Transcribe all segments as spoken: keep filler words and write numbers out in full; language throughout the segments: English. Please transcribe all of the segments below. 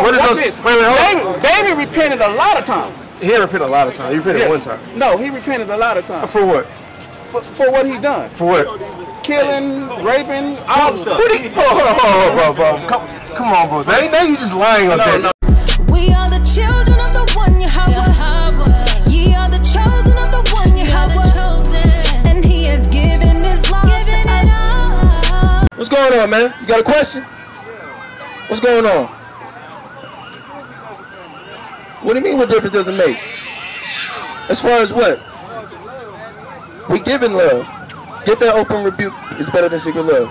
on, what watch those, this. Wait, wait, hold David, David repented a lot of times. He repented a lot of times. He repented yeah. one time. No, he repented a lot of times. For what? For, for what he done. For what? Killing, raping, all stuff. What he, oh, oh, oh, bro, bro. Come, come on, bro. Now, now you just lying on no, that. No. We are the children of the one Yahaba. Ye are the chosen of the one Yahaba. And he has given his life to us. What's going on, man? You got a question? What's going on? What do you mean what difference does it make? As far as what? We give in love. Get that open rebuke is better than secret love.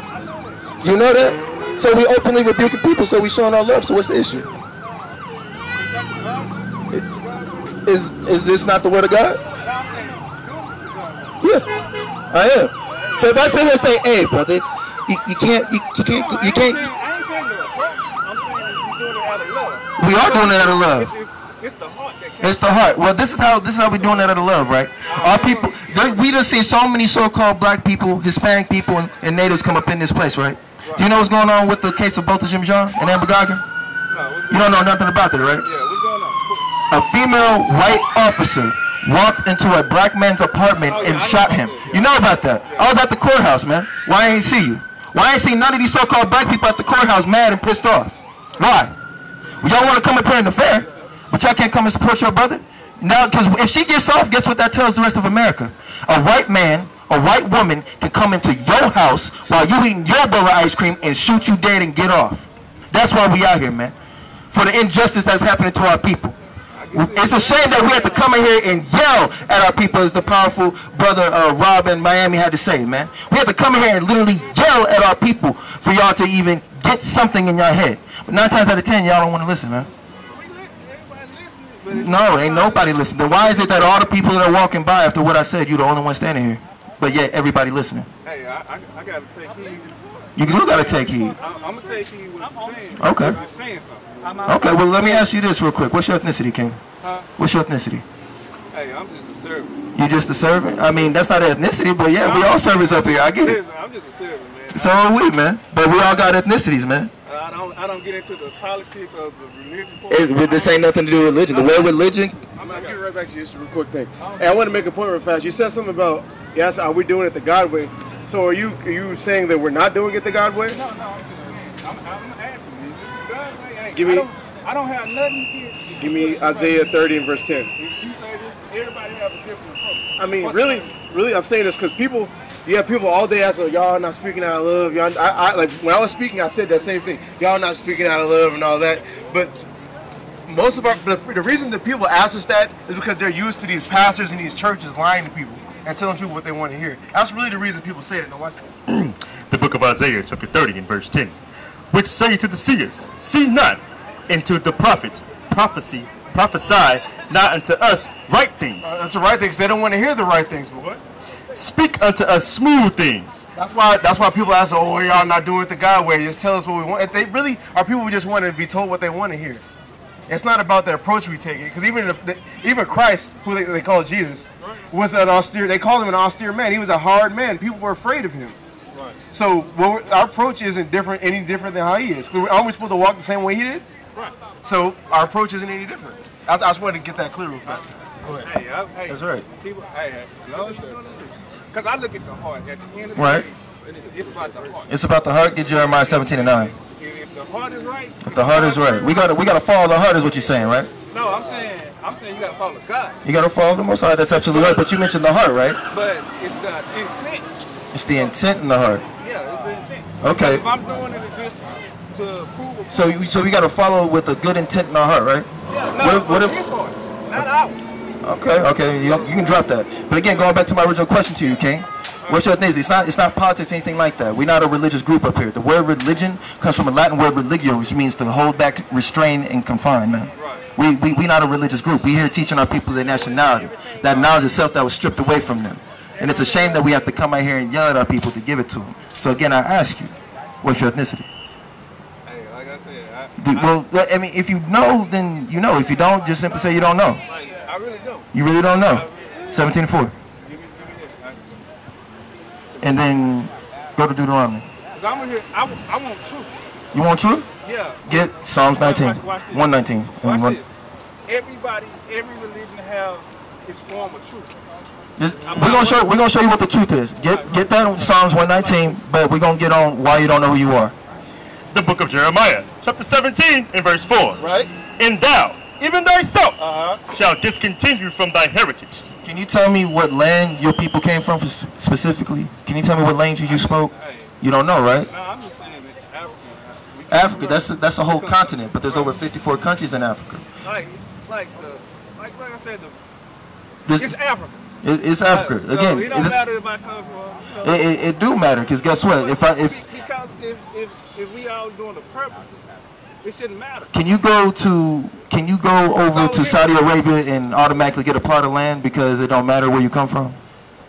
You know that? So we openly rebuking people, so we showing our love. So what's the issue? Is, is this not the word of God? Yeah, I am. So if I sit here and say, hey, brother, it's, you, you can't, you, you can't, you can't. We are doing that out of love. It's, it's, it's the heart. That it's the heart. Well, this is how this is how we're doing that out of love, right? Our people, we done seen so many so-called black people, Hispanic people, and, and natives come up in this place, right? right? Do you know what's going on with the case of both of Jim Jean and Amber Goggin? No, you don't know nothing about that, right? Yeah, what's going on? A female white officer walked into a black man's apartment oh, yeah, and I shot him. Yeah. You know about that? Yeah. I was at the courthouse, man. Why I ain't see you? Why I ain't see none of these so-called black people at the courthouse mad and pissed off? Why? Y'all want to come and play in the fair, but y'all can't come and support your brother? Now, because if she gets off, guess what that tells the rest of America? A white man, a white woman can come into your house while you eating your bowl of ice cream and shoot you dead and get off. That's why we out here, man. For the injustice that's happening to our people. It's a shame that we have to come in here and yell at our people, as the powerful brother uh, Rob in Miami had to say, man. We have to come in here and literally yell at our people for y'all to even get something in your head. Nine times out of ten, y'all don't want to listen, man. No, ain't nobody listening. Then why is it that all the people that are walking by after what I said, you're the only one standing here? But yet, everybody listening. Hey, I, I, I got to take heed. You do got to take heed. I, I'm going to take heed what you're saying. Okay. You're saying something. Okay, well, let me ask you this real quick. What's your ethnicity, King? Huh? What's your ethnicity? Hey, I'm just a servant. You just a servant? I mean, that's not ethnicity, but yeah, we all servants up here. I get it. I'm just a servant, man. So are we, man. But we all got ethnicities, man. I don't, I don't get into the politics of the religion. It, this ain't nothing to do with religion. The word religion. I'm going to get right back to you. Just a real quick thing. Hey, I want to make a point real fast. You said something about, yes, are we doing it the God way? So are you are you saying that we're not doing it the God way? No, no, I'm just saying. I'm, I'm asking you. Is it the God way? Hey, give me, I, don't, I don't have nothing here. Give me Isaiah thirty and verse ten. If you say this, everybody have a different approach. I mean, really, really, I'm saying this because people... You have people all day asking, y'all not speaking out of love. Y'all, I, I, like when I was speaking, I said that same thing. Y'all not speaking out of love and all that. But most of our, the, the reason that people ask us that is because they're used to these pastors and these churches lying to people and telling people what they want to hear. That's really the reason people say it. No, why? The book of Isaiah, chapter thirty and verse ten, which say to the seers, see not, and to the prophets, prophecy, prophesy not unto us right things. Uh, unto right things. They don't want to hear the right things, boy. Speak unto us smooth things. That's why that's why people ask, oh, y'all not doing it the God way. Just tell us what we want. If they really are people who just want to be told what they want to hear. It's not about the approach we take. Because even the, the, even Christ, who they, they call Jesus, was an austere, they called him an austere man. He was a hard man. People were afraid of him. Right. So well, our approach isn't different, any different than how he is. Aren't we supposed to walk the same way he did? Right. So our approach isn't any different. I, I just wanted to get that clear real fast. Go ahead. Hey, I, hey, that's right. People, hey, no, because I look at the heart. At the end of the right. day, it's about the heart. It's about the heart. Get Jeremiah seventeen and nine. If the heart is right. If the heart is right. We gotta we gotta follow the heart is what you're saying, right? No, I'm saying I'm saying you gotta follow God. You gotta follow the Most High. That's absolutely right. But you mentioned the heart, right? But it's the intent. It's the intent in the heart. Yeah, it's the intent. Okay. Because if I'm doing it just to prove. A so you, so we gotta follow with a good intent in our heart, right? Yeah. No, what if, what if, his heart, not ours. Okay, okay, you, you can drop that. But again, going back to my original question to you, King, what's your thing? It's not, it's not politics, anything like that. We're not a religious group up here. The word religion comes from a Latin word religio, which means to hold back, restrain, and confine, man. We, we, we're not a religious group. We're here teaching our people their nationality, that knowledge itself that was stripped away from them. And it's a shame that we have to come out here and yell at our people to give it to them. So again, I ask you, what's your ethnicity? Hey, like I said, I... Dude, well, I mean, if you know, then you know. If you don't, just simply say you don't know. I really don't. You really don't know. seventeen and four. And then go to Deuteronomy'Cause I'm here, I, I want truth. You want truth? Yeah. Get Psalms nineteen, watch, watch one nineteen. Watch and this. Everybody, every religion has its form of truth. This, we're gonna show. We're gonna show you what the truth is. Get get that on Psalms one nineteen, but we're gonna get on why you don't know who you are. The book of Jeremiah, chapter seventeen, and verse four. Right. And thou, even thyself, uh-huh. shalt discontinue from thy heritage. Can you tell me what land your people came from specifically? Can you tell me what language you spoke? You don't know, right? No, I'm just saying that Africa. Africa. That's a, that's a whole continent, but there's over fifty-four countries in Africa. Like like the like like I said, the this, it's Africa. It, it's Africa so again. It don't matter if I come from. It, it, it do matter because guess what? If I if because if if if we all doing the purpose, it shouldn't matter. Can you go to Can you go over to Saudi Arabia and automatically get a plot of land because it don't matter where you come from?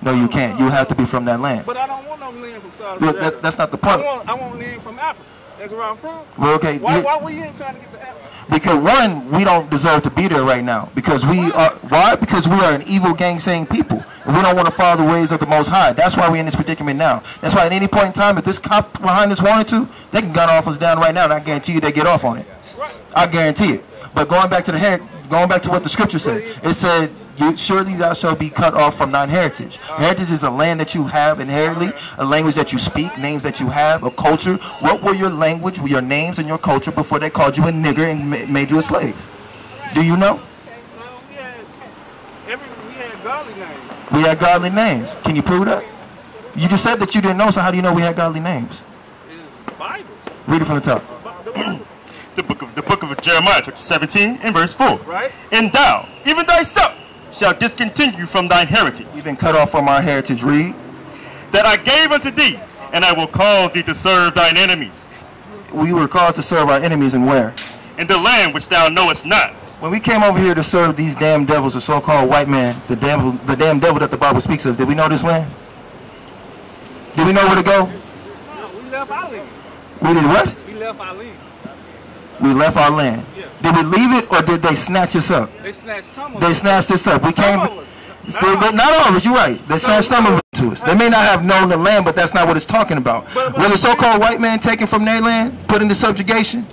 No, you can't. You have to be from that land. But I don't want no land from Saudi Arabia. That, that's not the point. I want, I want land from Africa. That's where I'm from. Well, okay. Why, yeah. why we ain't trying to get to Africa? Because one, we don't deserve to be there right now. Because we why? are why? Because we are an evil, gang-saying people. And we don't want to follow the ways of the Most High. That's why we're in this predicament now. That's why at any point in time, if this cop behind us wanted to, they can gun off us down right now, and I guarantee you they get off on it. Right. I guarantee it. But going back to the head, going back to what the scripture said, it said. You, surely thou shalt be cut off from thine heritage. Heritage is a land that you have inherently, a language that you speak, names that you have, a culture. What were your language, were your names and your culture before they called you a nigger and ma made you a slave? Do you know? We had, every, we had godly names. We had godly names. Can you prove that? You just said that you didn't know, so how do you know we had godly names? It's the Bible. Read it from the top. The Bible. The book of, the book of Jeremiah, chapter seventeen, and verse four. Right. And thou, even thyself, shall discontinue from thine heritage. We've been cut off from our heritage. Read. That I gave unto thee, and I will cause thee to serve thine enemies. We were called to serve our enemies, and where? In the land which thou knowest not. When we came over here to serve these damn devils, the so-called white man, the damn, the damn devil that the Bible speaks of, did we know this land? Did we know where to go? No, we left our land. We did what? We left our land. We left our land. Yeah. Did we leave it, or did they snatch us up? They snatched some of us. They snatched us up. We some came. Of us. They, they, not all of us. You're right. They snatched some of us to us. They may not have known the land, but that's not what it's talking about. But, but, were the so-called white man taken from their land, put into subjugation?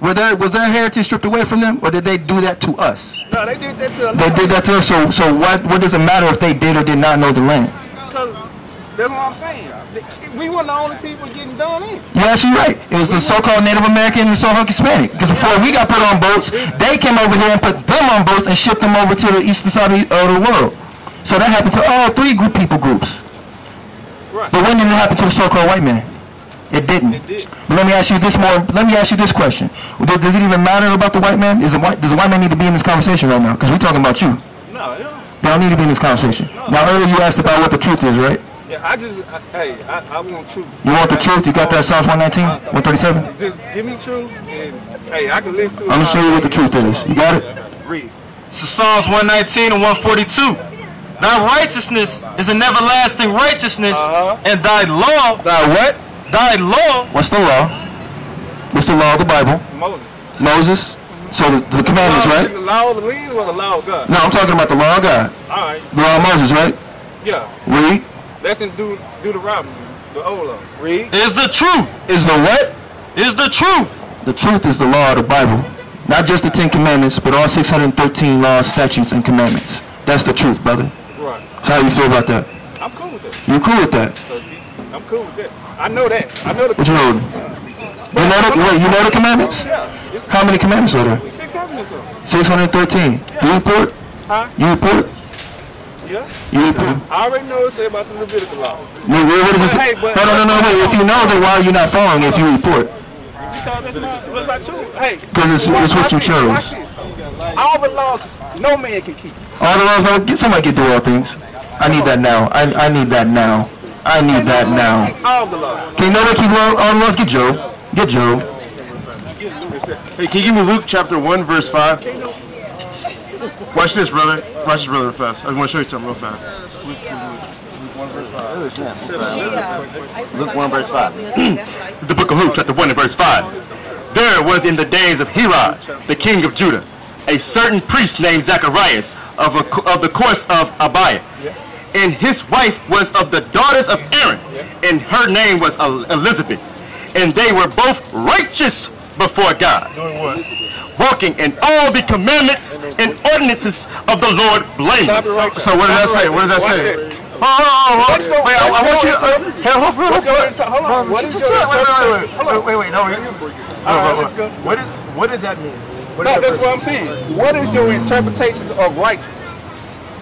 Were there was their heritage stripped away from them, or did they do that to us? No, they did that to us. They did that to us. So, so what? What does it matter if they did or did not know the land? That's what I'm saying. We were the only people getting done in. You're actually right. It was the so-called Native American and the so-called Hispanic. Because before we got put on boats, they came over here and put them on boats and shipped them over to the eastern side of the world. So that happened to all three group people groups. Right. But when did it happen to the so-called white man? It didn't. It did. But let me ask you this more. Let me ask you this question. Does, does it even matter about the white man? Is it white, does the white man need to be in this conversation right now? Because we're talking about you. No, they don't. They don't need to be in this conversation. No. Now earlier you asked about what the truth is, right? Yeah, I just, I, hey, I, I want truth. You want the truth? You got that Psalms one nineteen, one thirty-seven? Just give me truth, and hey, I can listen to it. I'm going to show you what the truth is. You got it? Read. It's the Psalms one nineteen and one forty-two. Thy righteousness is an everlasting righteousness, uh-huh. and thy law. Thy what? Thy law. What's the law? What's the law of the Bible? Moses. Moses. So the, the, the commandments, law, right? The law of the land or the law of God? No, I'm talking about the law of God. All right. The law of Moses, right? Yeah. Read. That's in Deut Deuteronomy, the old law. Read. Is the truth. Is the what? Is the truth. The truth is the law of the Bible. Not just the Ten Commandments, but all six hundred thirteen laws, statutes, and commandments. That's the truth, brother. Right. So how you feel about that? I'm cool with that. You're cool with that? So, I'm cool with that. I know that. I know the commandments. You know the, wait, you know the commandments? Yeah. How many commandments are there? six hundred or so. six hundred thirteen. Yeah. You report? Huh? You report? Yeah. You report? I already know what it says about the Levitical law. Wait, wait, what is this? Hey, but, no, no, no, no, wait. If you know, then why are you not following if you report? Because that's not what I choose. Hey. Because it's, it's what you chose. Watch this. All the laws, no man can keep. All the laws, no, somebody can do all things. I need that now. I, I need that now. I need that now. All the laws. Can nobody keep all the laws? Get Job. Get Job. Hey, can you give me Luke chapter one, verse five? Watch this, brother. Watch this, brother, real fast. I want to show you something real fast. Luke, Luke one, verse five. Luke one, verse five. The book of Luke, chapter one, and verse five. There was in the days of Herod, the king of Judah, a certain priest named Zacharias of, a, of the course of Abiah. And his wife was of the daughters of Aaron, and her name was Elizabeth. And they were both righteous before God, walking in all the commandments and ordinances of the Lord blameless. So what does that say? What does that say? Oh, oh, oh, wait, I, I want you to, uh, hold on, what is your interpretation? Wait, wait, wait, no, what is, what does that mean? What no, that's what I'm saying. What is your interpretation of righteous?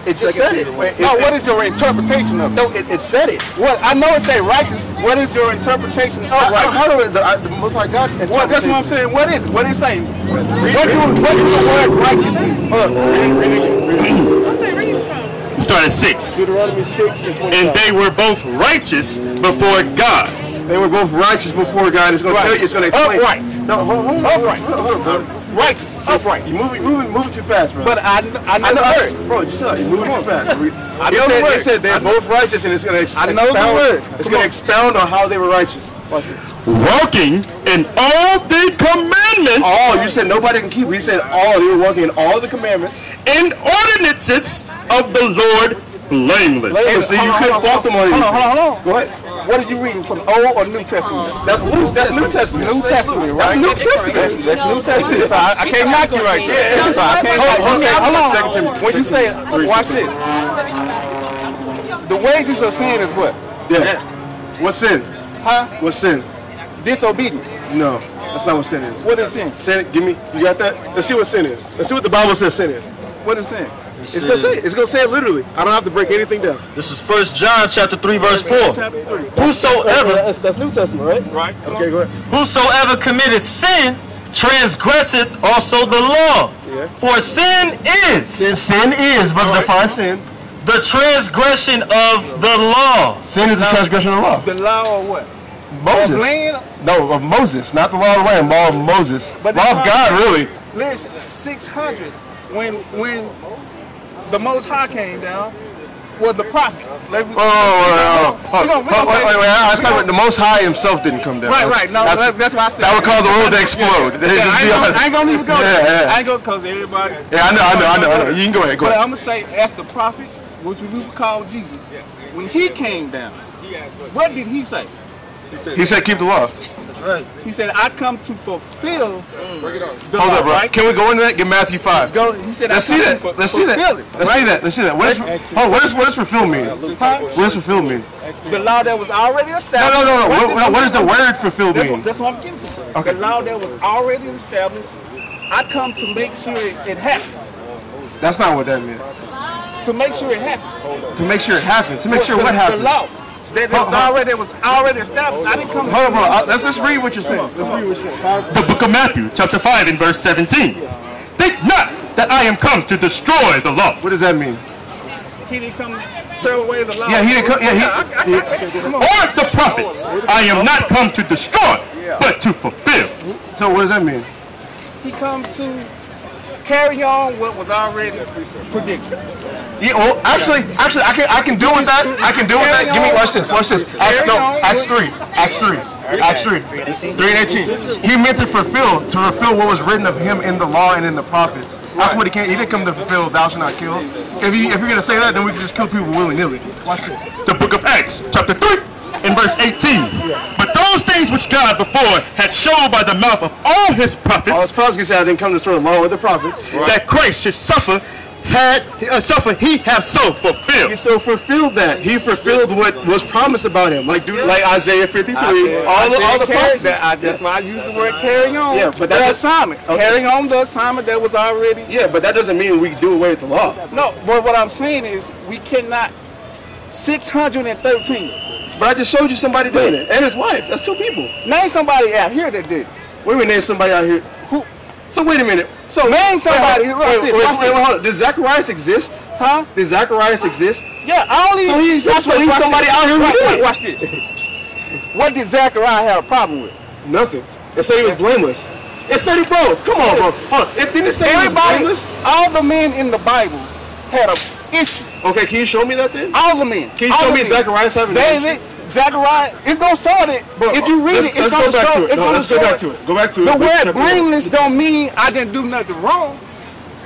It just said it. it. No, what is your interpretation of it? No, it, it said it. What I know it say righteous. What is your interpretation of righteous? How do it? The, I, the Most High God. What, that's what I'm saying. What is it? What is it saying? What do what do the word righteous mean? Hold on. Read, read, read. Start at six. Deuteronomy six and twenty-five. And they were both righteous before God. They were both righteous before God. It's going right. to tell you. It's going to explain. Upright. No, hold on. Upright. Hold on. Righteous, upright. You're moving, moving, moving too fast, bro. But I, I never I heard. heard. Bro, just tell you, you're moving too fast. I the said, they said they're both righteous, and it's going to expound. I know the word. It's going to expound on how they were righteous. Watch it. Walking in all the commandments. All you said nobody can keep. We said all they were walking in all the commandments and ordinances of the Lord blameless. blameless. And so you couldn't fault them on anything. Hold on, hold on. Go ahead. What are you reading from Old or New Testament? That's Luke. That's New Testament. New Testament, right? That's New Testament. That's, that's New Testament. So I, I can't knock you right there. Yeah, so I can't knock you. Hold on. Hold on. When you say, watch this. The wages of sin is what? Death. What's sin? Huh? What's sin? Disobedience. No, that's not what sin is. What is sin? Sin. Give me. You got that? Let's see what sin is. Let's see what the Bible says sin is. What is sin? It's gonna say it. It's gonna say it literally. I don't have to break anything down. This is First John chapter three verse four. Whosoever that's, that's New Testament, right? Right. Okay, go ahead. Whosoever committed sin transgresseth also the law. Yeah. For sin is sin, sin is, but right. define sin. The transgression of the law. Sin is the transgression of the law. The law of what? Moses. Of no, of Moses, not the law of the land, law of Moses. But law of God, really. Listen, six hundred. When when the Most High came down was the prophet. Like, oh, oh, oh, oh. Gonna, oh wait, wait, wait, I said gonna, the Most High himself didn't come down. Right, right. No, that's, that's, that's what I said. That would cause the world to explode. Yeah, yeah, I, ain't gonna, I ain't gonna even go yeah, there. Yeah. I ain't gonna cause everybody. Yeah, I know, I know, I know, I know. You can go ahead, go ahead. But I'm gonna say, as the prophet, which we would call Jesus, when he came down, what did he say? He said, he said keep the law. Right. He said, I come to fulfill mm. the Hold law, up, bro. Right? Can we go into that? Get Matthew five. Go, he said, Let's, see that. For, Let's see that. Let's right? see that. Let's see that. Let's see that. Oh, what does what does fulfill mean? Huh? What does fulfill mean? The law that was already established. No, no, no. What, no, what does the word fulfill mean? That's, that's what I'm getting to, sir. Okay. The law that was already established, I come to make sure it, it happens. That's not what that means. To make sure it happens. To make sure it happens. To make sure the, what happens. The law. That was hold, already that was already established. I didn't come. Hold on, bro. Let's let's read what you're saying. Let's read what you're saying. The book of Matthew, chapter five, and verse seventeen. Think not that I am come to destroy the law. What does that mean? He didn't come to tear away the law. Yeah, he didn't come. Yeah, he. he or the prophets. I am not come to destroy, but to fulfill. So what does that mean? He come to carry on what was already predicted. Yeah, well, actually, actually, I can, I can deal with that. I can deal with that. Give me, watch this, watch this. Acts, no, Acts three, Acts three, Acts three, three and eighteen. He meant to fulfill, to fulfill what was written of him in the law and in the prophets. That's what he came. He didn't come to fulfill. Thou shalt not kill. If you, if you're gonna say that, then we can just kill people willy nilly. Watch this. The book of Acts, chapter three, in verse eighteen. But those things which God before had shown by the mouth of all his prophets. All his prophets said, I didn't come to destroy the law or the prophets. That Christ should suffer. Had uh, suffered, he have so fulfilled. He so fulfilled that he fulfilled what was promised about him, like dude, like Isaiah fifty-three. Said, all the all the prophets. That, I, that's why I used the word carry on. Yeah, but that assignment, okay. carrying on the assignment that was already. Yeah, but that doesn't mean we do away with the law. No, but what I'm saying is we cannot. six hundred thirteen. But I just showed you somebody doing it, and his wife. That's two people. Name somebody out here that did it. Wait a minute, name somebody out here who. So wait a minute. So man, somebody. Wait, wait, wait, wait, wait, hold on. Does Zacharias exist? Huh? Does Zacharias exist? Yeah, all these. So he exists. So he's somebody out here who did it. Watch this. What did Zacharias have a problem with? Nothing. It said he was blameless. It said he bro. Come on, bro. Hold on. It didn't say he was blameless. All the men in the Bible had an issue. Okay, can you show me that then? All the men. Can you show me Zacharias having an issue? Zacharias, it's gonna show that if you read it, it's gonna show. Let's go back to it. Go back to it. The word blameless don't mean I didn't do nothing wrong.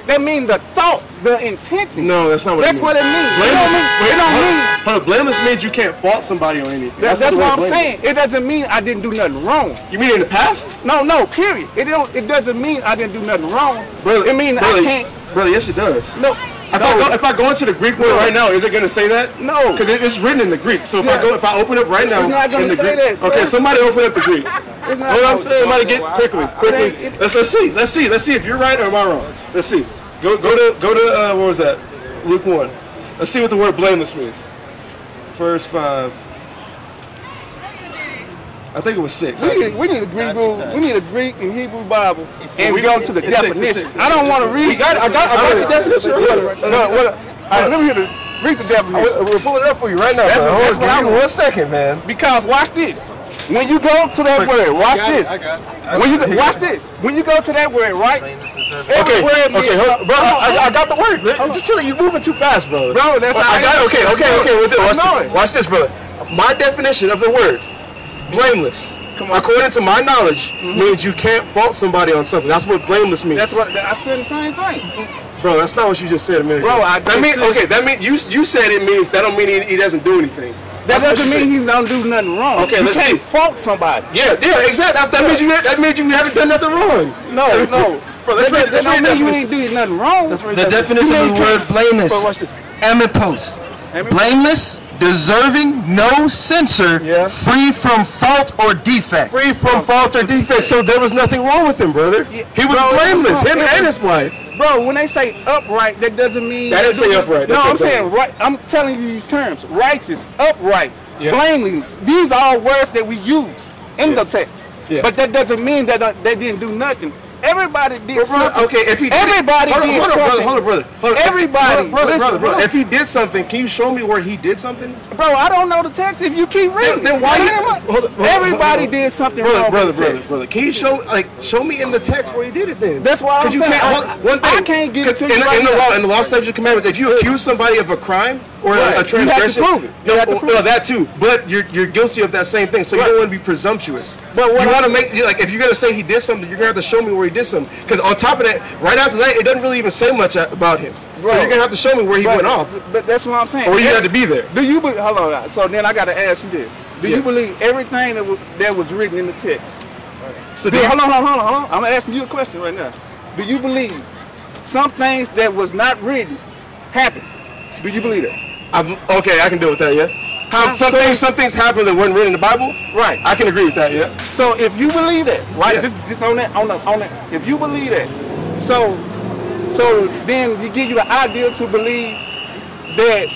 That means the thought, the intention. No, that's not what that's it means. That's what it means. Blameless, it don't mean, it don't mean hold on, blameless means you can't fault somebody on anything. That's, that's, that's what I'm saying. It doesn't mean I didn't do nothing wrong. You mean in the past? No, no, period. It don't it doesn't mean I didn't do nothing wrong. Brother, it means brother, I can't. Brother, yes it does. No. If, no. I go, if I go into the Greek word no. right now, is it going to say that? No. Because it, it's written in the Greek. So if yeah. I go, if I open up right now, it's not going to say Greek, that. Sir. Okay, somebody open up the Greek. It's not Hold on, somebody get quickly, quickly. Let's let's see, let's see, let's see if you're right or am I wrong. Let's see. Go go to go to uh, what was that? Luke one. Let's see what the word blameless means. First five. I think it was six. We need, we need a Greek Bible. We need a Greek and Hebrew Bible, and we go to the definition. I don't want to read. Got, I got, I got the definition. No, what? I never hear the read the definition. We're pulling it up for you right now. That's what I'm. One second, man. Because watch this. When you go to that word, watch this. When you watch this. When you go to that word, right? Okay, okay, bro. I got the word. Just chilling. You're moving too fast, bro. Bro, that's not. I got. Okay, okay, okay. Watch this, brother. My definition of the word. Blameless, Come on. according to my knowledge, mm-hmm. means you can't fault somebody on something. That's what blameless means. That's what I said the same thing, bro. That's not what you just said a minute ago. Bro, I that mean okay. That mean you you said it means that don't mean he, he doesn't do anything. That that's doesn't mean he don't do nothing wrong. Okay, you let's can't see. fault somebody. Yeah, yeah, exactly. That's, that yeah. means you that means you haven't done nothing wrong. No, no, bro. Let's that, read, let's that read don't mean you ain't doing nothing wrong. That's the that's definition of the word blameless. Amipos, blameless. Deserving, no censor, yeah. free from fault or defect. Free from fault or defect. So there was nothing wrong with him, brother. Yeah. He was bro, blameless, him and his wife. Bro, when they say upright, that doesn't mean... That doesn't say upright. No, I'm saying right. I'm telling you these terms. Righteous, upright, yeah. blameless. These are all words that we use in yeah. the text. Yeah. But that doesn't mean that uh, they didn't do nothing. Everybody did something. Okay, if he did everybody it, did on, something. Hold on, brother, hold on, brother. Everybody, brother, brother, listen, brother, brother, brother. If he did something, can you show me where he did something? Bro, I don't know the text. If you keep reading, then, then why? You, hold on, hold everybody on, did something brother, wrong. Brother, brother, brother, brother. Can you show like show me in the text where he did it? Then that's why I'm saying I, hold, one thing. I can't get it to you in, right in the law. In the law, statutes, and commandments, if you accuse somebody of a crime or right. a, a transgression, you have to prove it. You no, have to prove no, that too. But you're you're guilty of that same thing, so right. you don't want to be presumptuous. But what you want to make like if you're gonna say he did something, you're gonna have to show me where he did something. Because on top of that, right after that, it doesn't really even say much about him. Bro. So you're gonna have to show me where he right. went off. But that's what I'm saying. Or you had to be there. Do you? Be, hold on. So then I gotta ask you this: Do yeah. you believe everything that was, that was written in the text? Right. So do, hold on, hold on, hold on. I'm asking you a question right now. Do you believe some things that was not written happened? Do you believe that? I'm, okay, I can deal with that. Yeah. How some so, things some things happen that weren't written in the Bible. Right. I can agree with that. Yeah. So if you believe that, right? Yeah. Just just on that on that on that. If you believe that, so. So then you give you an idea to believe that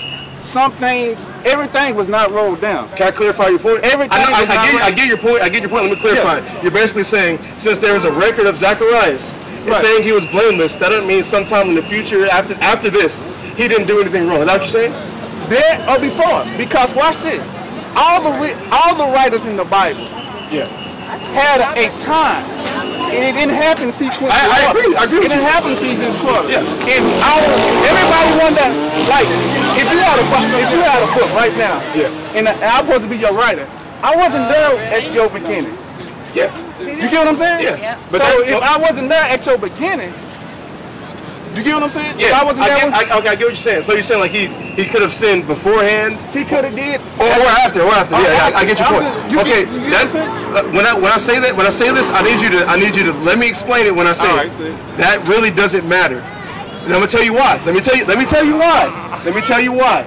some things, everything was not rolled down. Can I clarify your point? Everything I, know, I, I, get, I get your point. I get your point. Let me clarify. Yeah. You're basically saying since there is a record of Zacharias and right. saying he was blameless, that doesn't mean sometime in the future after after this he didn't do anything wrong. Is that what you're saying? There or before? Because watch this. All the all the writers in the Bible. Yeah. Had a, a time. And it didn't happen sequence. I, I agree. I agree. It didn't you. happen season quarter. Yeah. And our, everybody wonder, like, if you had a if you had a book right now, yeah. and I was supposed to be your writer, I wasn't there at your beginning. Yeah. You get what I'm saying? Yeah. yeah. So that, if I wasn't there at your beginning, you get what I'm saying? Yeah. If I wasn't I there. Get, I, okay, I get what you're saying. So you're saying like he he could have sinned beforehand. He could have did. Or, or after. Or after. Yeah. After. I, I get your point. Just, you okay. Get, you get that's. What Uh, when I when I say that when I say this, I need you to I need you to let me explain it when I say right, it. See. That really doesn't matter. And I'm gonna tell you why. Let me tell you let me tell you why. Let me tell you why.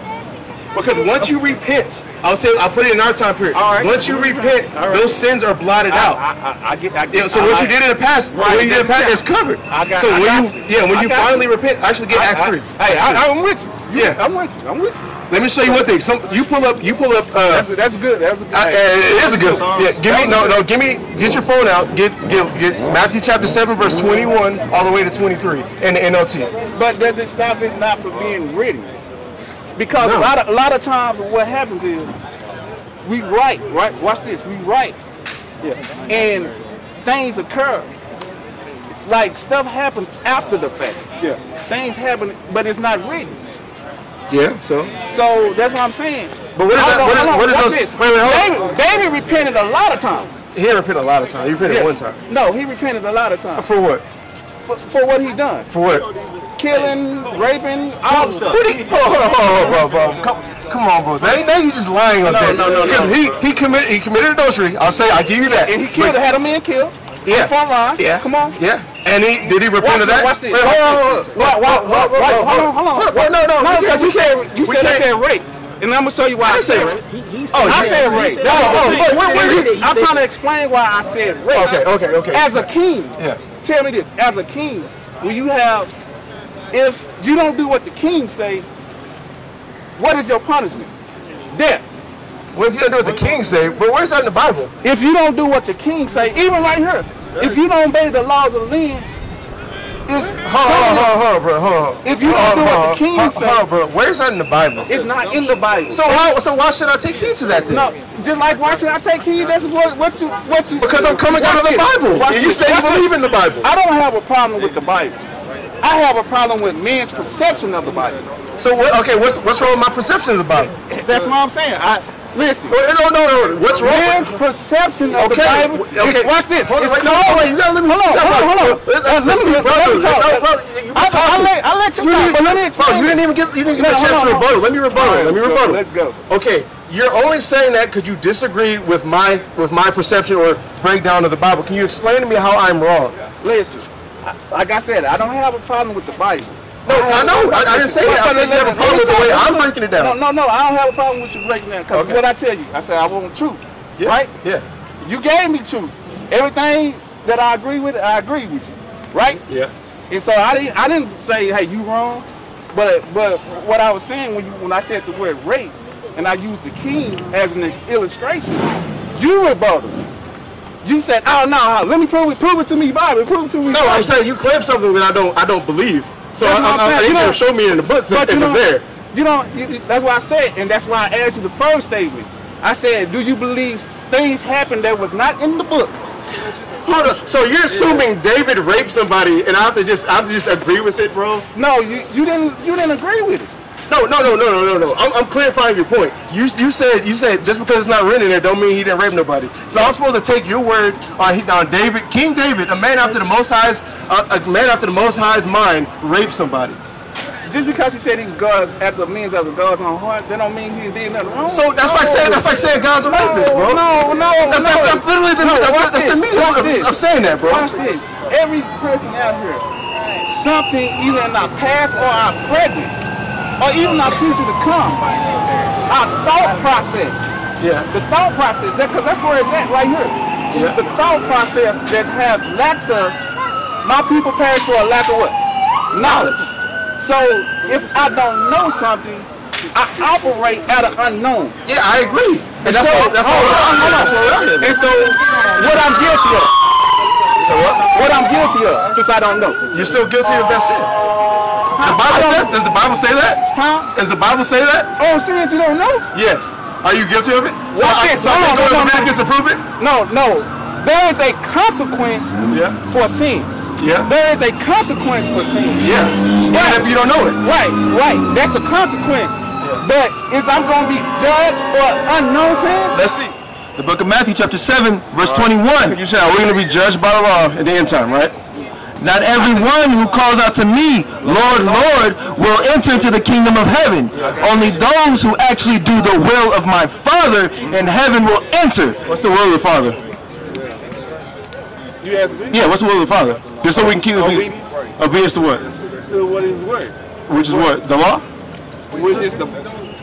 Because once you repent, I'll say I'll put it in our time period. All right. Once you repent, right. those sins are blotted I, out. I, I, I get, I get yeah, so I, what you did in the past, right, what you did in the past is covered. I got, so I when got you, you yeah when I you finally you. repent, actually get Acts three. Hey, I, I'm with you. you. Yeah, I'm with you. I'm with you. Let me show you one thing. Some you pull up, you pull up. Uh, that's, that's good. That's a good. Uh, it is a good. Yeah, give me no, no. Give me. Get your phone out. Get, get, get Matthew chapter seven, verse twenty-one, all the way to twenty-three in the N L T. But does it stop it not from being written? Because no. a lot of a lot of times, what happens is we write, right? Watch this. We write, yeah. and things occur. Like stuff happens after the fact. Yeah. Things happen, but it's not written. Yeah, so. So that's what I'm saying. But what is that? What, what is those? This. Wait, wait, hold on. David, David repented a lot of times. He repented a lot of times. He repented yeah. one time. No, he repented a lot of times. For what? For, for what he done. For what? killing, raping, all the stuff. Oh, bro, bro, come, come on, bro. Now, now you just lying on no, that. No, no, no, no. He he committed he committed adultery. I'll say I give you that. And he killed. But, had a man killed. Yeah. Front line. Yeah. Come on. Yeah. And he did he repent of that? Watch this. Wait, hold on. Hold on. Hold on. Hold on. No, no, no. Because you said you said I said rape. And I'm gonna show you why I, I said rape. He, he said oh, I said rape. No, oh, I'm trying to explain why I said rape. Okay, okay, okay. As a king, yeah. Tell me this: as a king, will you have? If you don't do what the king say, what is your punishment? Death. Well, if you don't do what the king say, but where's that in the Bible? If you don't do what the king say, even right here, if you don't obey the laws of the land. It's hard, bro. Hold on. If you don't do what the king said, bro, where's that in the Bible? It's not in the Bible. So how? So why should I take heed to that then? No, just like why should I take heed? That's what, what you, what you. Because I'm coming out of the Bible. And you say you believe in the Bible. I don't have a problem with the Bible. I have a problem with men's perception of the Bible. So what? Okay, what's what's wrong with my perception of the Bible? That's what I'm saying. I. Listen. No, no, no. What's wrong? Man's perception of okay. the Bible. Okay. Is, watch this. Hold on. Hold on. Hold on. Hold on. Let me talk. I let you talk. Let me explain. You didn't even get. You didn't get a chance to rebuttal. Let me rebuttal. Let me rebuttal. Let's go. Okay. You're only saying that because you disagree with my with my perception or breakdown of the Bible. Can you explain to me how I'm wrong? Listen. Like I said, I don't have a problem with the Bible. No, I, I know. I, I didn't say that. I said you have a problem with the way I'm breaking it down. No, no, no. I don't have a problem with you breaking that. Because okay. what I tell you, I said I want truth. Yeah. Right? Yeah. You gave me truth. Everything that I agree with, I agree with you. Right? Yeah. And so I didn't. I didn't say, hey, you wrong. But but what I was saying when you when I said the word rape, and I used the king as an illustration, you rebutted. You said, oh no, let me prove it. Prove it to me, Bible. Prove it to me. No, Bible. I'm saying you claim something that I don't. I don't believe. So I, I, I, you know, show me in the books if it was there. You don't. You, that's why I said, and that's why I asked you the first statement. I said, do you believe things happened that was not in the book? Hold up. So you're assuming yeah. David raped somebody, and I have to just, I have to just agree with it, bro? No, you, you didn't, you didn't agree with it. No, no, no, no, no, no, no. I'm, I'm clarifying your point. You, you said, you said just because it's not written in there, don't mean he didn't rape nobody. So I'm supposed to take your word on, on David, King David, a man after the Most High's, uh, a man after the Most High's mind, raped somebody. Just because he said he was God after the means of the God's own heart, that don't mean he did nothing wrong. So that's no. like saying that's like saying God's a no, rapist, bro. No, no, that's, no. That's, that's literally the no, that's, that's, that's the meaning of, of saying that, bro. Watch this. Every person out here, something either in our past or our present. Or even our future to come. Our thought process. Yeah. The thought process. That, cause that's where it's at right here. It's yeah. the thought process that have lacked us. My people perish for a lack of what? Knowledge. So if I don't know something, I operate out of unknown. Yeah, I agree. And, and that's so, what that's oh, what I'm And so what I'm guilty of. So what? What I'm guilty of since I don't know. You're still guilty of that sin. The Bible says, does the Bible say that? Huh? Does the Bible say that? Oh, since you don't know? Yes. Are you guilty of it? So I, so I can go to Leviticus and prove it? No, no. There is a consequence yeah. for sin. Yeah. There is a consequence for sin. Yeah. Even right. if you don't know it. Right, right. That's a consequence. Yeah. But is I'm going to be judged for unknown sins? Let's see. The book of Matthew chapter seven, verse uh, twenty-one. You said, we're going to be judged by the law at the end time, right? Not everyone who calls out to me, Lord, Lord, will enter into the kingdom of heaven. Only those who actually do the will of my Father in heaven will enter. What's the will of the Father? You asked me? Yeah, what's the will of the Father? Just so we can keep obedience. Obedience to what? To what is His word. Which is what? The law? Which is the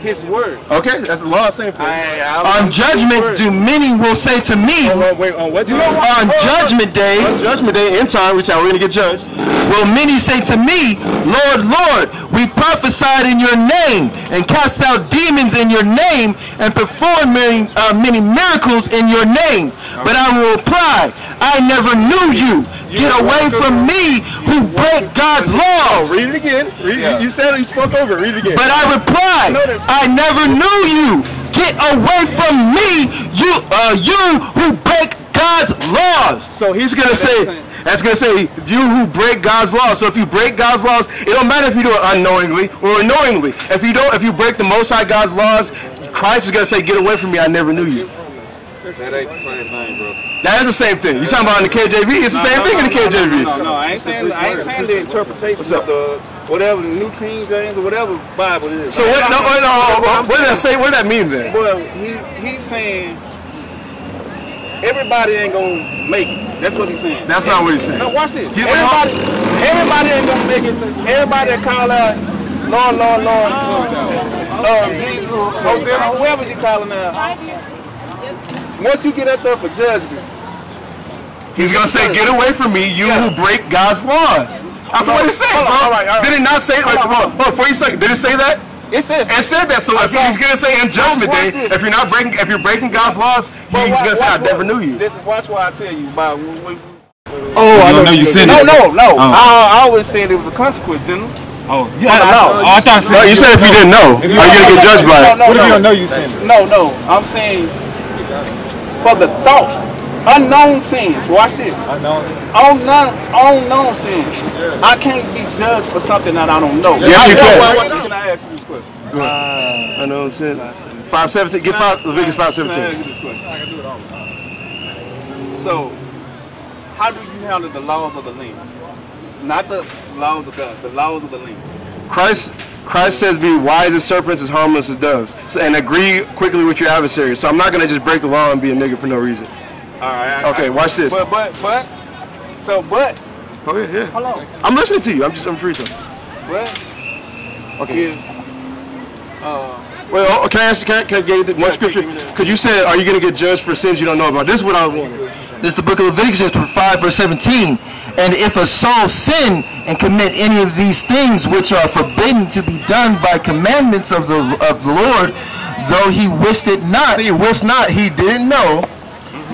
His word. Okay, that's the law. Same thing. I, I on judgment, do many will say to me? Oh, wait, on what? Time? On judgment day. On judgment day, in time, which we're gonna get judged. Will many say to me, Lord, Lord, we prophesied in your name, and cast out demons in your name, and performed many, uh, many miracles in your name? But I will reply, I never knew you. Get away from me, who break God's law. Read it again. Read, yeah. You said you spoke over. Read it again. But I replied, I never knew you. Get away from me, you, uh, you who break God's laws. So he's gonna say, that's gonna say, you who break God's laws. So if you break God's laws, it don't matter if you do it unknowingly or knowingly. If you don't, if you break the Most High God's laws, Christ is gonna say, get away from me. I never knew you. That ain't the same thing, bro. That is the same thing. You talking about in the K J V? It's the no, same no, thing no, in the K J V. No, no, no, no. I ain't saying, I ain't saying the interpretation of the whatever the New King James or whatever Bible it is. So what? No, no, no. What did I say? What did that mean then? Well, he he's saying everybody ain't gonna make it. That's what he's saying. That's not what he's saying. No, watch this. Everybody, everybody ain't gonna make it. To, everybody that call out, Lord, Lord, Lord, um, Jesus, Hosea, whoever you calling out. Once you get up there for judgment, he's going to say, get away from me, you yeah. who break God's laws. That's what it said, bro. All right, all right. Did it not say, like, hold on, hold on, forty seconds, did it say that? It says that. It said that, so okay. If he's going to say in judgment day, if you're not breaking, if you're breaking God's laws, but he's going to say, I never knew you. This, watch what I tell you about when, when, when, oh, I know you said it. No, no, no. Oh. I, I always said it was a consequence, didn't it? Oh, yeah, I know. Oh, I thought I said no, you said if you didn't know, are you going to get judged by it? What if you don't know you sinned? No, no, I'm saying... for the thought, unknown sins. Watch this. Unknown sins. Unknown, unknown sins. Yeah. I can't be judged for something that I don't know. Yeah, yeah, you yeah. Can. Can I ask you this question? Go ahead. Uh, unknown sins. Five seventeen. Get five. The biggest five seventeen. Can I ask you this question? I can do it all the time. So, how do you handle the laws of the land? Not the laws of God. The laws of the land. Christ. Christ says, be wise as serpents, as harmless as doves, so, and agree quickly with your adversaries. So I'm not going to just break the law and be a nigga for no reason. All right. I, okay, I, watch this. But, but, but, so, but. Oh, yeah, yeah. Hold on. I'm listening to you. I'm just, I'm free to. But. Okay. If, uh, well, can I ask you, can I, can I get one yeah, scripture? Because you said, are you going to get judged for sins you don't know about? This is what I wanted. This is the book of Leviticus, chapter five, verse seventeen. And if a soul sin and commit any of these things which are forbidden to be done by commandments of the of the Lord, though he wist it not, so he wist not, he didn't know,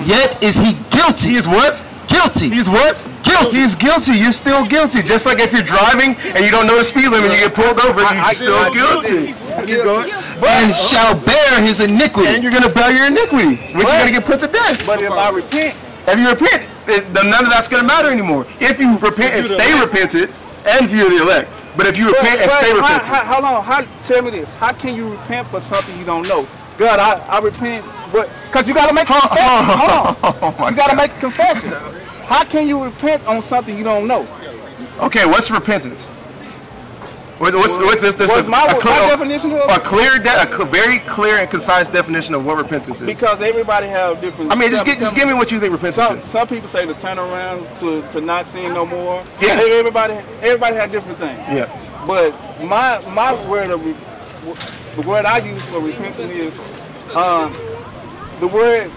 yet is he guilty. He is what? Guilty. He's what? Guilty. He's guilty. You're still guilty. Just like if you're driving and you don't know the speed limit, you get pulled over, I, you're I, still I, guilty. I, Keep going. And shall bear his iniquity. And you're going to bear your iniquity, which you're going to get put to death. But if I repent, if you repent, it, none of that's going to matter anymore. If you repent and stay repentant, and if you're the elect. But if you but, repent and stay how, repentant. How, how long? How, tell me this. How can you repent for something you don't know? God, I, I repent, but because you got to make a confession. Oh, hold on. You got to make a confession. How can you repent on something you don't know? Okay, what's repentance? What's, what's, what's, what's my, a clear, my definition of a clear, de a cl very clear and concise definition of what repentance is? Because everybody have different. I mean, just get, just give me what you think repentance some, is. Some people say to turn around, to to not sin no more. Yeah. Everybody, everybody have different things. Yeah. But my my word of the word I use for repentance is um, the word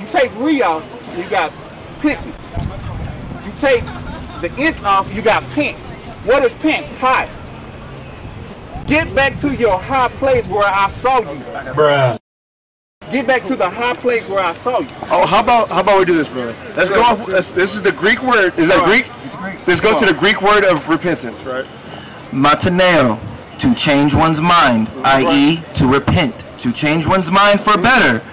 you take re off, you got penance. You take the int off, you got pent. What is pent? High. Get back to your high place where I saw you. Bruh. Get back to the high place where I saw you. Oh, how about how about we do this, brother? Let's go off. Let's, this is the Greek word. Is that Greek? It's Greek. Let's go to the Greek word of repentance, right? Mataneo, to change one's mind, that is, to repent, to change one's mind for better,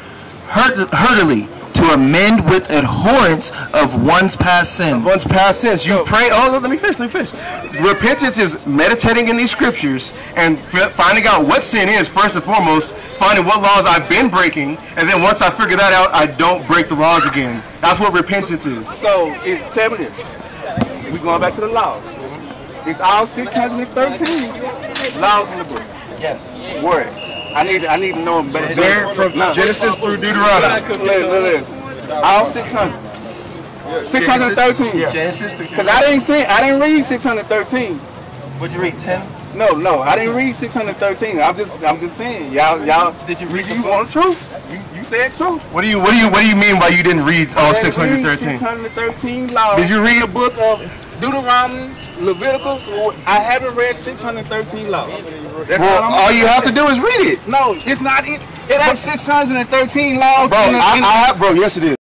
heartily. To amend with abhorrence of one's past sins. One's past sins. You pray. Oh, let me finish. Let me finish. Repentance is meditating in these scriptures and finding out what sin is first and foremost. Finding what laws I've been breaking, and then once I figure that out, I don't break the laws again. That's what repentance is. So, it, tell me this. We're going back to the laws. It's all six hundred thirteen laws in the book. Yes. Word. I need, I need to know them better. They're from no. Genesis through Deuteronomy. Look, look, look. All six hundred. six hundred thirteen. Yeah. Genesis through. Because I didn't see, I didn't read six hundred thirteen. Would you read ten? No, no, I didn't read six hundred thirteen. I'm just, I'm just saying, y'all, y'all. Did you read? You want the truth? You, you said truth. What do you, what do you, what do you mean by you didn't read all six hundred thirteen? six hundred thirteen laws. Did you read the book of Deuteronomy, Leviticus? I haven't read six hundred thirteen laws. That's well, all you have to do is read it. No, it's not it. It ain't six hundred thirteen laws. Bro, in the, in I, I, bro, yes it is.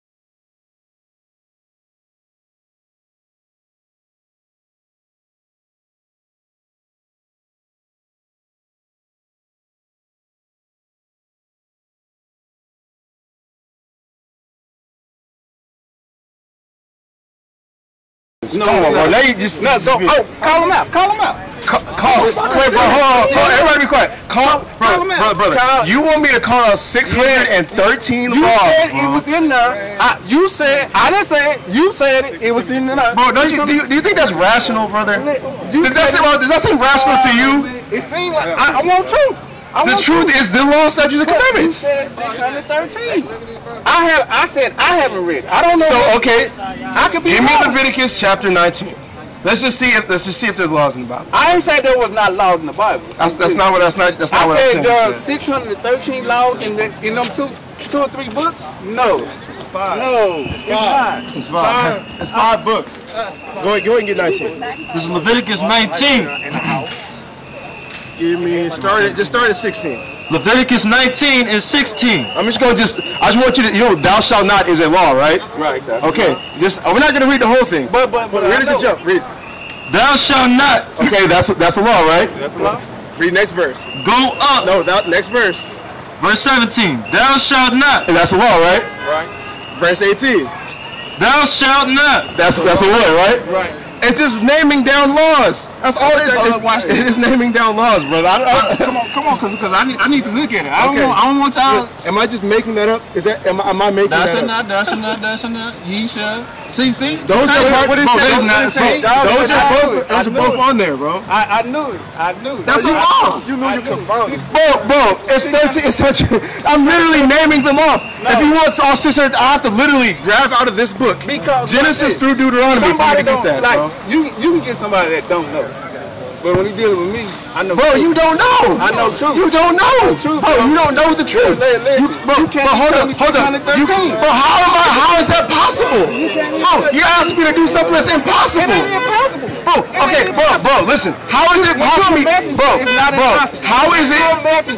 No, no, no, no. They just, no, don't. Oh, call them out. Call them out. Call, call, wait, bro, hold on, hold on, everybody be quiet. Call, bro, brother, brother, you want me to call out six hundred thirteen laws? You said it was in there. I, you said, I didn't say it, you said it, it was in there. Bro, don't you, do, you, do you think that's rational, brother? Does that seem, does that seem rational to you? It seems like, I, I want truth. I the want truth, truth is the law, statutes, and commandments. You said six hundred thirteen. I have, I said, I haven't read it. I don't know. So, okay, I could be give me Leviticus chapter nineteen. Let's just see if let's just see if there's laws in the Bible. I ain't said there was not laws in the Bible. That's, that's not what that's not that's not I what I said. I said there are six hundred thirteen laws in the, in them two two or three books. No, it's five. No, it's five. It's five. It's five, it's five uh, books. Uh, go ahead, go ahead and get nineteen. This is Leviticus nineteen. You mean started? Just start at sixteen. Leviticus nineteen and sixteen. I'm just gonna just. I just want you to. You know, thou shalt not is a law, right? Right. Okay. Right. Just. Oh, we're not gonna read the whole thing. But but but. Read it to jump. Read. Thou shalt not. Okay. That's that's a law, right? That's a law. Read next verse. Go up. No. That next verse. Verse seventeen. Thou shalt not. And that's a law, right? Right. Verse eighteen. Thou shalt not. That's that's a law, right? Right. It's just naming down laws. That's all it is. It's, it's, it's naming down laws, brother. I, I, come on, come on, cause, cause I need, I need to look at it. I don't okay. want, I don't want y'all. Am I just making that up? Is that, am I, am I making that up? Not, that's not, that's not. Ye shall. See, see. Those are both. What it says. Those are both. Those are both on there, bro. I, I knew it. I knew it. That's a law. You knew you confirmed. Bro, bro, it's thirteen. It's thirteen. I'm literally naming them off. If you want all six hundred, I have to literally grab out of this book. Because Genesis through Deuteronomy. Somebody don't like. You you can get somebody that don't know, but when he dealing with me, I know. Bro, truth. You don't know. I know truth. You don't know. Truth, bro, you don't know the truth. Listen, you, bro, you can't. But hold up, hold up. You, but how am I? How is that possible? You oh, you're asking me to do something that's impossible. It ain't impossible. Bro, it okay, bro, bro. Listen, how is it possible, bro? Bro, how is it,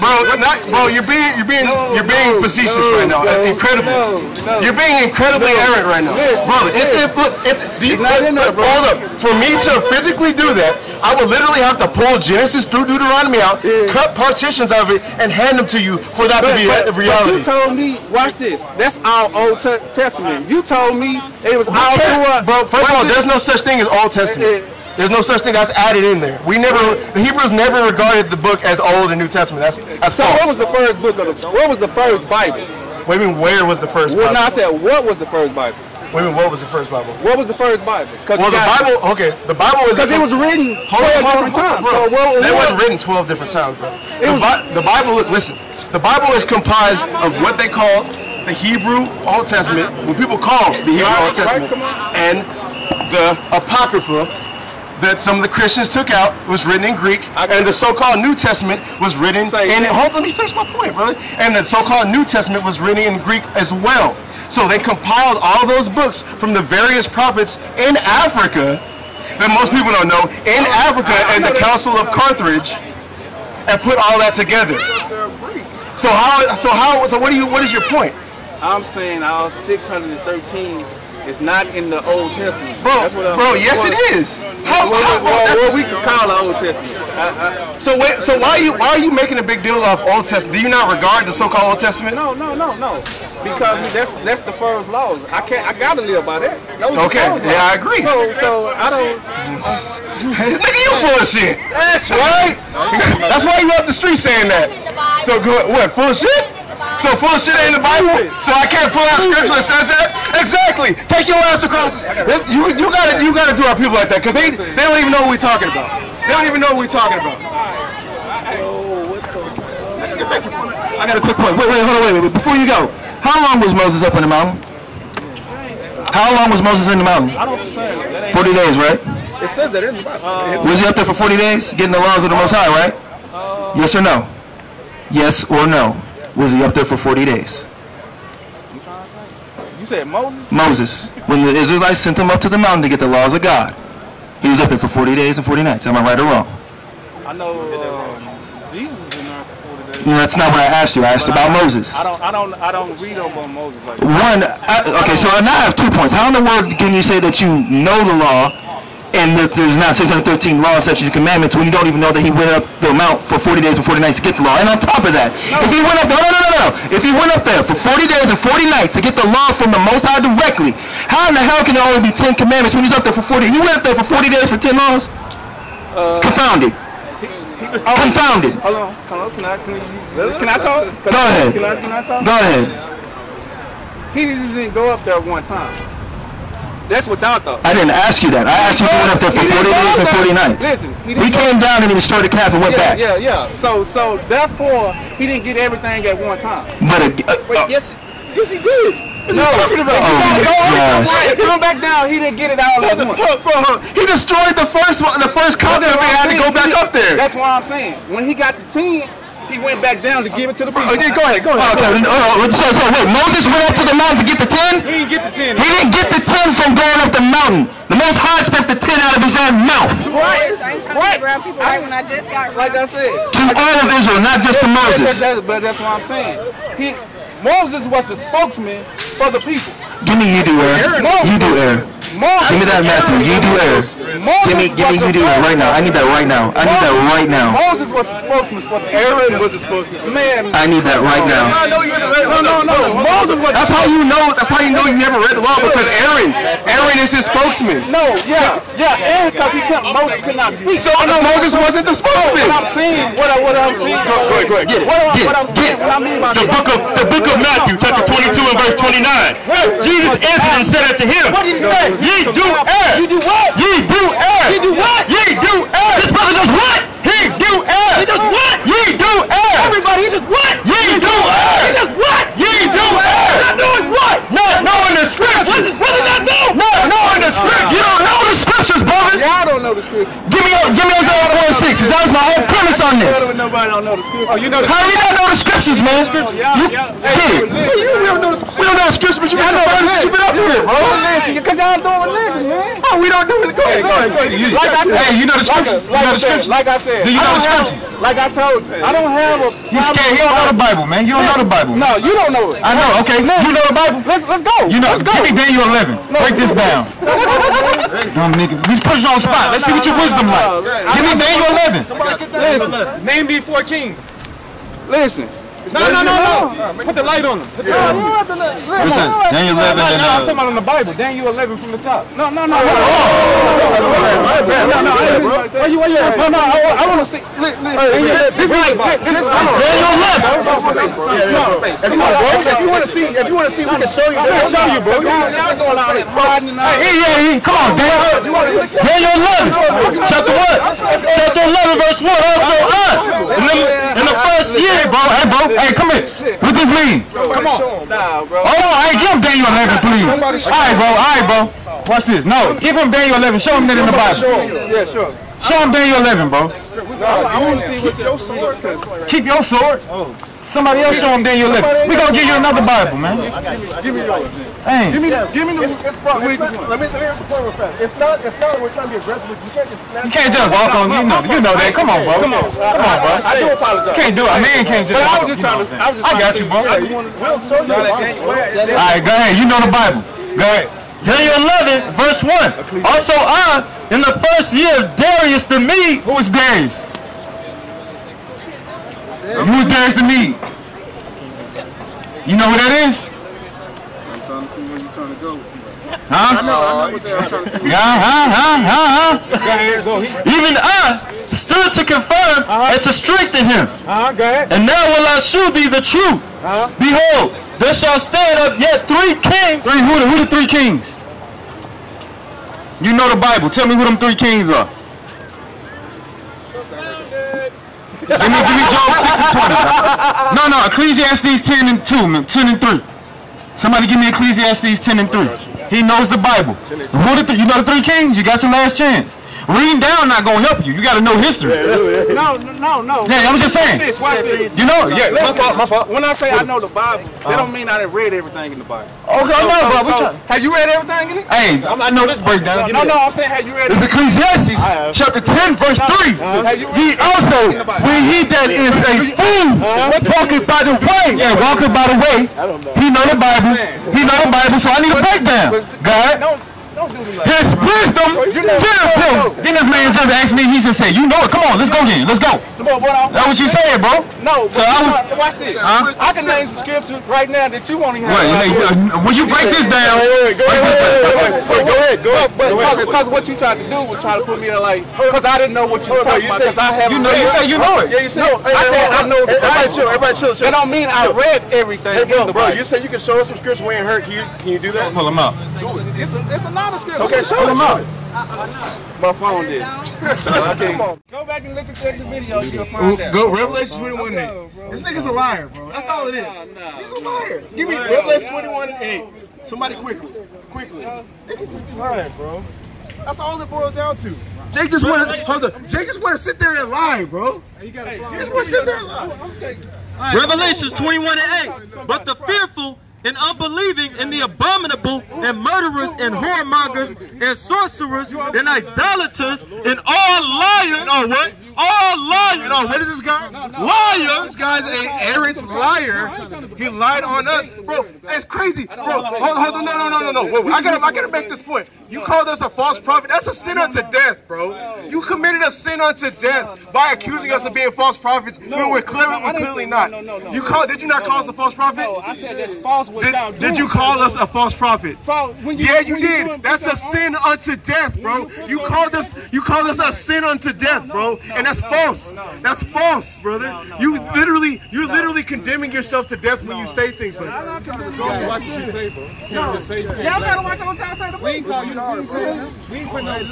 bro? Not, bro. You're being, you're being, no, you're being no, facetious no, right now. No, incredible. No, no, you're being incredibly no, errant right now, bro. It's hold up. For me to physically do that, I would literally have to pull Genesis through Deuteronomy out, yeah. Cut partitions of it, and hand them to you for that but, to be but, a reality. But you told me, watch this, that's our Old te Testament. You told me it was all through. Bro, first of all, there's no such thing as Old Testament. It, it, There's no such thing that's added in there. We never, the Hebrews never regarded the book as Old and New Testament. That's that's so false. What was the first book of the? What was the first Bible? Wait a minute, where was the first Bible? Well, no, I said what was the first Bible? Wait a minute, what was the first Bible? What was the first Bible? Well, the Bible, okay, the Bible was because it was written twelve different times. So it wasn't written twelve different times, bro. It was the Bible. Listen, the Bible is comprised of what they call the Hebrew Old Testament, what people call the Hebrew Old Testament, and the Apocrypha. That some of the Christians took out was written in Greek, and the so-called New Testament was written in. Hold on, let me finish my point, brother. And the so-called New Testament was written in Greek as well. So they compiled all those books from the various prophets in Africa that most people don't know, in Africa and the Council of Carthage, and put all that together. So how? So how? So what do you? What is your point? I'm saying all six hundred thirteen. It's not in the Old Testament. Bro, that's what bro yes it is. How, well, how, well, well, that's well, what we could call the Old Testament. I, I, so wait, so why are you why are you making a big deal off Old Testament? Do you not regard the so-called Old Testament? No, no, no, no. Because that's that's the first laws. I can't. I gotta live by that. Those okay. Yeah, I agree. So, so I don't. Look at you bullshit. That's right. That's why you up the street saying that. So good. What full shit? So full shit ain't in the Bible, so I can't pull out scripture that says that. Exactly. Take your ass across. You you gotta you gotta do our people like that, cause they they don't even know what we're talking about. They don't even know what we're talking about. I got a quick point. Wait wait hold on wait wait before you go. How long was Moses up in the mountain? How long was Moses in the mountain? Forty days, right? It says that in the Bible. Was he up there for forty days getting the laws of the Most High, right? Yes or no? Yes or no? Was he up there for forty days? You said Moses? Moses. When the Israelites sent him up to the mountain to get the laws of God, he was up there for forty days and forty nights. Am I right or wrong? I know uh, Jesus was in there for forty days. No, that's not what I asked you. I asked but about I, Moses. I don't, I don't, I don't read about Moses like that. One. I, okay, so now I have two points. How in the world can you say that you know the law and that there's not six hundred thirteen laws, statutes, and commandments when you don't even know that he went up the mount for forty days and forty nights to get the law? And on top of that, no. if he went up, no, no, no, no, no, if he went up there for forty days and forty nights to get the law from the Most High directly, how in the hell can there only be ten commandments when he's up there for forty? He went up there for forty days for ten laws. Uh, Confounded. He, he, oh, Confounded. Hold on. Hello. Can I? Can, you, can I talk? Can Go I, ahead. Can I, can I talk? Go ahead. He just didn't go up there one time. That's what y'all thought. I didn't ask you that. I asked you to went up there for forty days and forty nights. Listen, we came down and he restored the calf and went yeah, back. Yeah, yeah. So, so therefore, he didn't get everything at one time. But uh, wait, uh, yes, yes, he did. What no, are you talking about? Oh, he come back down. He didn't get it all at once. He destroyed the first one, the first continent. They had to go back up there. That's what I'm saying. When he got the ten. He went back down to give it to the people. Okay, go ahead, go ahead. Okay, go ahead. So, so wait, Moses went up to the mountain to get the ten? He didn't get the ten. He didn't get the ten from going up the mountain. The Most High spent the ten out of his own mouth. Right. I ain't trying right. to be around people right when I just got around. Like I said. To I all of Israel, not just to Moses. That's, that's, but that's what I'm saying. He, Moses was the spokesman for the people. Give me you do Aaron. You do Aaron. Give me that Matthew. You do Aaron. Give me, give me you do Aaron right now. I need that right now. I need that right now. Moses was the spokesman for the Aaron was the spokesman. Man, I need that right now. No, no, no. Moses was. That's how you know. That's how you know you never read the law because Aaron, Aaron is his spokesman. No, yeah, yeah. Aaron, because he kept Moses could not speak. So no, Moses wasn't the spokesman. What I'm saying, what I, what I'm saying. Go ahead, go ahead. Get it, get it, get the book of the book of Matthew, chapter twenty-two and verse twenty-nine. Jesus answered and said unto him, what did he say? Ye do err. Ye do what? Ye do err. Ye do what? Ye do err. This brother does what? He do err. He does what? Ye do err. Everybody, he does what? Ye do err. He does what? Ye do err. Not knowing what? Not knowing the scriptures. What does brother not know? Not knowing the scriptures. You don't know the scriptures, brother. Yeah, I don't know the scriptures. Give me give me Isaiah one six, because that was my whole premise on this. Nobody don't know the scriptures. Oh, you know the scriptures. How do you not know the scriptures, man? You don't know the scriptures. We don't know the scriptures, but you got no brothers that you've been up here, bro. Because y'all doing religion, man. Oh, we don't do it. Go ahead, go ahead. Like I said, hey, you know the scriptures. You know the scriptures. Like I said, do you know the scriptures? Like I told you, I don't have a. You scared? He don't know the Bible, man. You don't know the Bible. No, you don't know it. I know. Okay, you know the Bible. Let's let's go. You know. Let's go. Give me Daniel eleven. Break this down. Dumb nigga. We put you on the spot. Let's see what your wisdom like. Give me Daniel eleven. Name these four kings. Listen. No, no, no, no. Put the light on them. Put the yeah. light on them. Listen, Daniel eleven. No, no, I'm talking about on the Bible. Daniel eleven from the top. No, no, no. Oh, oh, no, no. Where you at? No, no. I want to see. This is Daniel eleven. If you want to see, if you want to see, we can show you. We can show you, bro. Hey, yeah, come on, Daniel. Daniel eleven. Chapter what? Chapter eleven, verse one. Also, I. In the first year, bro. Hey, bro. Hey, come here. What does this mean? Come on. Nah, bro. Hold on. Hey, give him Daniel eleven, please. All right, bro. All right, bro. Watch this. No, give him Daniel eleven. Show him that in the Bible. Yeah, sure. Show him Daniel eleven, bro. I want to see what your sword does. Keep your sword. Somebody else show him Daniel eleven. We're going to give you another Bible, man. Give me yours. Hey. Give me the. Give me the. It's fine. Let me let me hear the point real fast. It's not. It's not. We're trying to be aggressive with you. Can't just. You can't just walk on. You know. You know that. Come on, bro. Come on. Come on, bro. I do apologize. Can't do it. A man can't just. But I was just trying to. I was just. I got you, bro. We'll show you. All right, go ahead. You know the Bible. Go ahead. Daniel eleven, verse one. Also, I in the first year of Darius the Mede. Who is Darius? Who is Darius the Mede? You know who that is? Huh? I know, I know what they're trying to say. Huh? Huh? Huh? Huh? Even I stood to confirm uh-huh. and to strengthen him. Uh-huh. Go ahead. And now will I shew thee the truth. Uh-huh. Behold, there shall stand up yet three kings. Three, who, the, who the three kings? You know the Bible. Tell me who them three kings are. give, me, give me Job six and twenty. Right? No, no. Ecclesiastes ten and two, ten and three. Somebody give me Ecclesiastes ten and three. He knows the Bible. You know the three kings? You got your last chance. Reading down not going to help you. You got to know history. No, no, no. Yeah, I'm just saying. Watch this, watch this. You know? Yeah, my fault, my fault. When I say I know the Bible, that don't mean I didn't read everything in the Bible. Okay, no, bro. Have you read everything in it? Hey, I know this breakdown. No, no, I'm saying have you read it? It's Ecclesiastes chapter ten, verse three. He also, when he that is a fool, walking by the way. Yeah, walking by the way. He know the Bible. He know the Bible, so I need a breakdown. Go ahead. No, His wisdom tells him. Then this man just asked me, he just said, you know it. Come on, let's go again. Let's go. That's what you said, bro. No, so I, not, watch this. Huh? I can name some scripture right now that you won't even have. Wait, uh, when you break this down. Wait, wait, go ahead. Go ahead. Go ahead. Because what you tried to do was try to put me in like, because I didn't know what you were talking about. Because I haven't. You know, you say you know it. Yeah, you said. I said I know the Bible. Everybody chill. That don't mean I read everything in the Bible. Bro, you said you can show us some scripture we ain't heard. Can you do that? Pull them out. It's a, it's a lot of scripture. Okay, show them out. My phone did. Come on. Go back and look at the video. You'll find out. Go Revelation twenty-one. Know, this nigga's a liar, bro. That's all it is. Nah, nah, he's a liar. Nah, give me nah, Revelation twenty-one and eight. Somebody quickly, quickly. Niggas just be lying, bro. That's all it boils down to. Jake just want to hold up. Jake just want to sit there and lie, bro. Hey, you gotta hey, he just want to sit there and lie. Revelations twenty-one and eight. But the fearful and unbelieving, and the abominable, and murderers, and whoremongers, and sorcerers, and idolaters, and all liars. Oh, what? All liars. Oh, what is this guy? Liar. This guy's an arrant liar. He lied on us, bro. That's crazy, bro. Hold on, no, no, no, no, no. I gotta, I gotta make this point. You called us a false prophet. That's a sin unto death, bro. You committed a sin unto death by accusing us of being false prophets when we're clearly, we're clearly not. You called? Did you not call us a false prophet? No, I said that's false. Did, did you call us a false prophet? Yeah, you did. That's a sin unto death, bro. You called us, you called us a sin unto death, bro. And that's false. That's false, brother. You literally, you're literally condemning yourself to death when you say things like that. Go watch what you say, bro. Y'all gotta watch what I say. We ain't call you.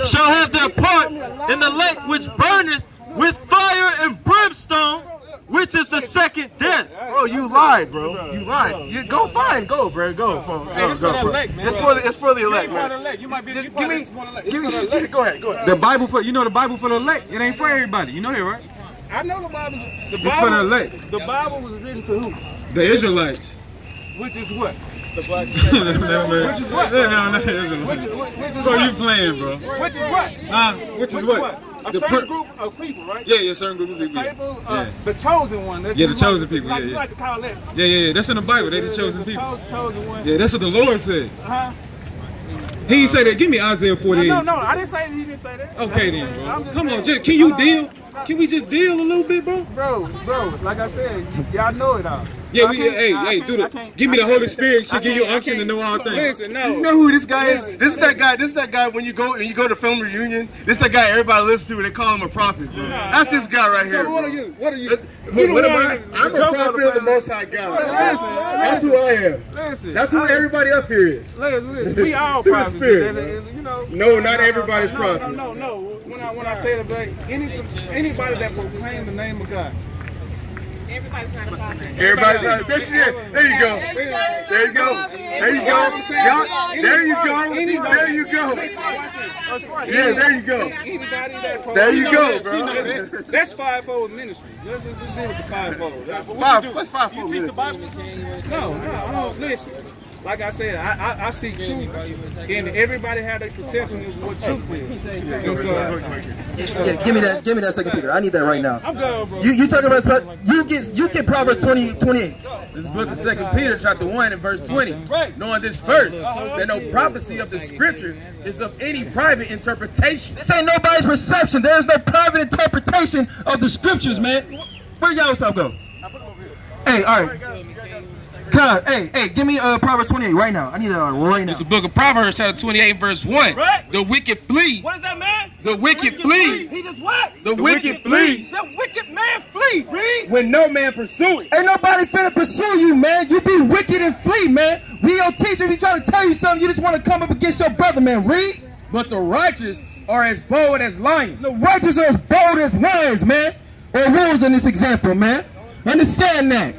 Shall have their part in the lake which burneth with fire and brimstone, which is the second death. Bro, you lied, bro. You lied. You go fine, go, bro, go. Go, go, go, go, bro. It's for the, it's for the elect, man. You might be. Give me, give me. Go ahead, go ahead. The Bible for, you know, the Bible for the elect. It ain't for everybody. You know that, right? I know the Bible. The Bible, it's for the elect. The Bible was written to who? The Israelites. Which is what? The black state. Which is what? Yeah, no, no, Israel. Which is, which, which is bro, what? you playing, bro. Which is what? Huh? Which, which is what? what? A the certain group of people, right? Yeah, yeah, certain group of people. The, people, uh, yeah. the chosen one. That's yeah, the chosen people. Like, yeah, yeah. You like to call that. Yeah, yeah, yeah. That's in the Bible. They the chosen the people. Chosen one. Yeah, that's what the Lord said. Uh-huh. He didn't say that. Give me Isaiah forty-eight. No, no, no, I didn't say that. He didn't say that. Okay, then, bro. Come saying, on, Jake. Can you deal? Can we just deal a little bit, bro? Bro, bro, like I said, y'all know it all. Yeah, we, hey, hey, do the, give me the Holy Spirit. She give you unction to know all things. Listen, no. You know who this guy is? This is that guy. This is that guy when you go and you go to film reunion. This is that guy everybody listens to and they call him a prophet. Bro. That's this guy right here. So what are you? What are you? What am I? I'm a prophet of the Most High God. That's who I am. Listen. That's who everybody up here is. Listen, we all prophets. You know. No, not everybody's prophet. No, no, no. When I when I say the black, anybody that proclaims the name of God. Everybody's not a prophet. Everybody's not. There she is. There you go. There you go. There you go. There you go. There you go. Yeah, there you go. There you go, bro. That's fivefold ministry. Let's do with the fivefold. What's fivefold? You teach the Bible? No, no, no. Listen. Like I said, I, I, I see truth, and everybody had their perception of what truth is. So, yeah, give me that, give me that second Peter. I need that right now. I'm good, bro. You, you talking about you get you get Proverbs twenty, twenty-eight. This book of second Peter chapter one and verse twenty. Right. Knowing this verse, that no prophecy of the scripture is of any private interpretation. This ain't nobody's perception. There's no private interpretation of the scriptures, man. Where y'all stuff go? Hey, all right. God, hey, hey, give me uh, Proverbs twenty-eight right now. I need it uh, right now. It's the book of Proverbs, chapter twenty-eight, verse one. Right? The wicked flee. What is that, man? The wicked, the wicked flee. flee. He just what? The, the wicked, wicked flee. flee. The wicked man flee, read. When no man pursue it. Ain't nobody finna pursue you, man. You be wicked and flee, man. We your teacher, we try to tell you something, you just want to come up against your brother, man, read. But the righteous are as bold as lions. The righteous are as bold as lions, man. Or wolves in this example, man. Understand that.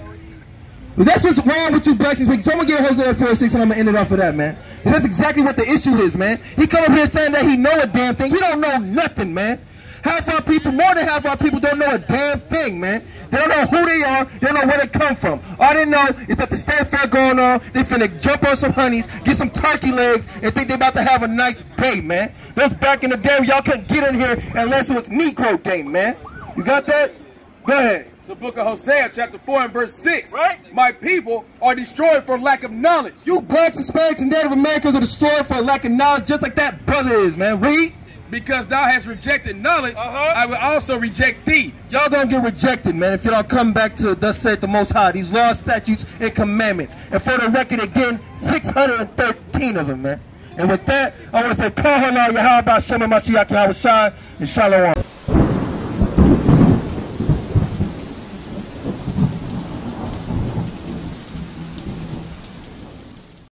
That's what's wrong with you blacks this week. Someone get Hosea four six and I'm going to end it off with that, man. That's exactly what the issue is, man. He come up here saying that he know a damn thing. He don't know nothing, man. Half our people, more than half our people don't know a damn thing, man. They don't know who they are. They don't know where they come from. All they know is that the state fair going on. They finna jump on some honeys, get some turkey legs, and think they about to have a nice day, man. That's back in the day. Y'all couldn't get in here unless it was Negro Day, man. You got that? Go ahead. It's the book of Hosea, chapter four and verse six. Right? My people are destroyed for lack of knowledge. You blacks, Hispanics, and Native Americans are destroyed for lack of knowledge, just like that brother is, man. Read. Because thou hast rejected knowledge, uh-huh. I will also reject thee. Y'all don't get rejected, man, if you don't come back to thus said the Most High, these laws, statutes, and commandments. And for the record again, six hundred thirteen of them, man. And with that, I want to say, Kol Hana Yahaba Shema Mashiach Yahweh Shai, and Shalom.